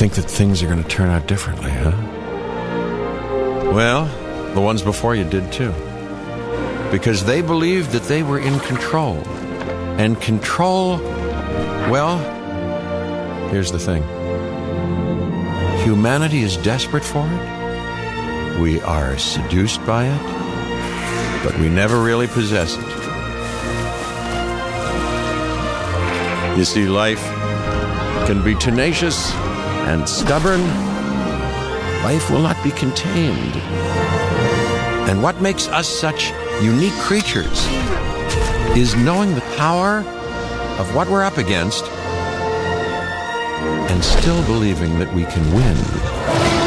think that things are going to turn out differently, huh? Well, the ones before you did too. Because they believed that they were in control. And control, well, here's the thing. Humanity is desperate for it. We are seduced by it. But we never really possess it. You see, life can be tenacious and stubborn. Life will not be contained. And what makes us such unique creatures is knowing the power of what we're up against and still believing that we can win.